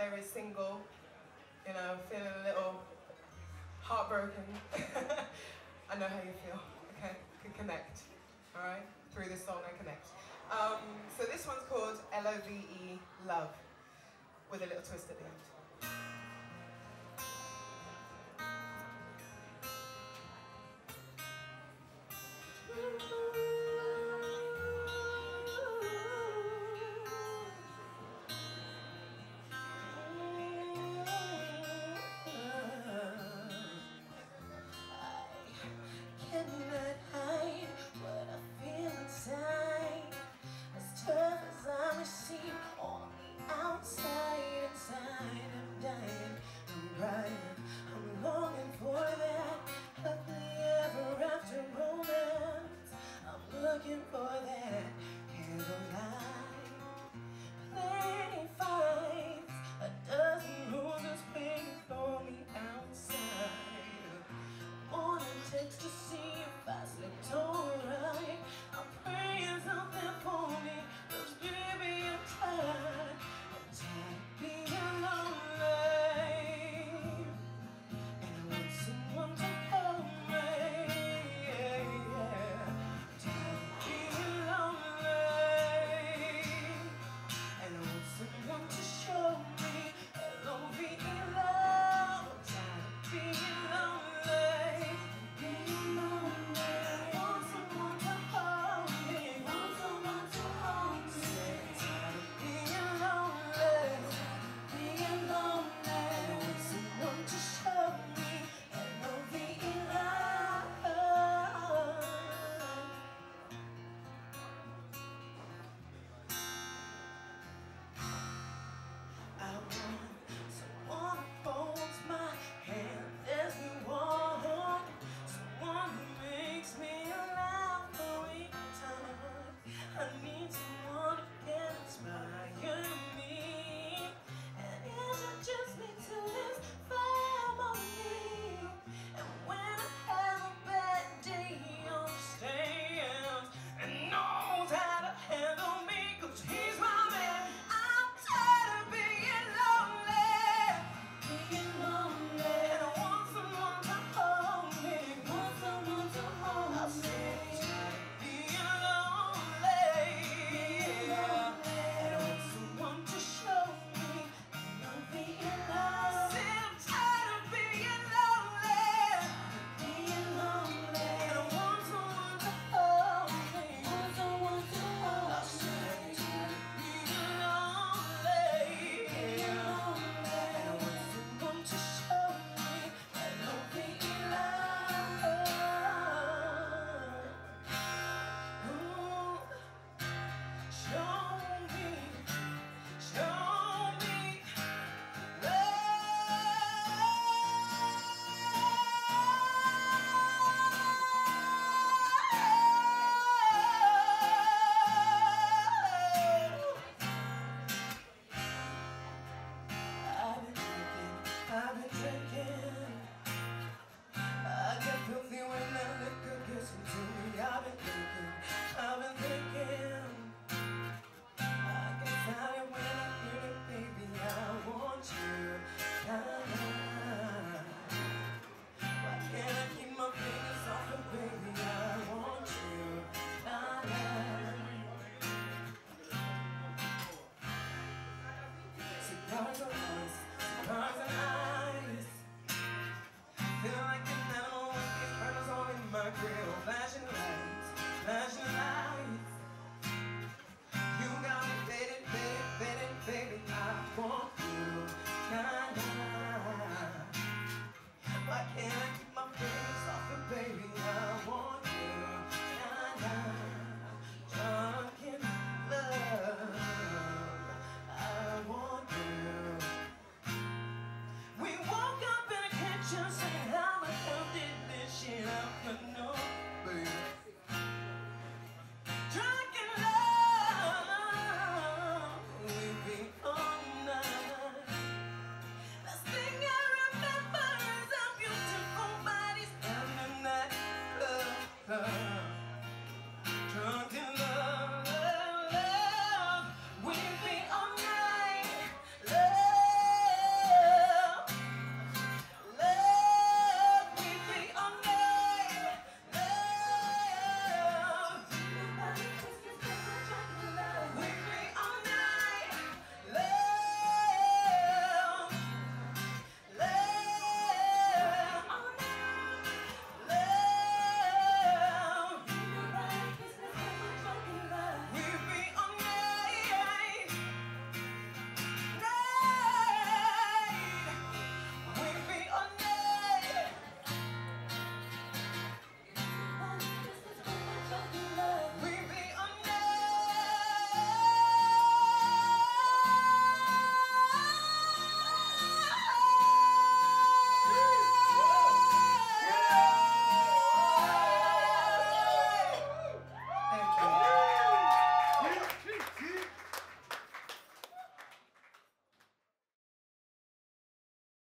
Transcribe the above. there is single, you know, feeling a little heartbroken, I know how you feel, okay? I can connect, all right? Through this song, I connect. So this one's called L.O.V.E, Love, with a little twist at the end.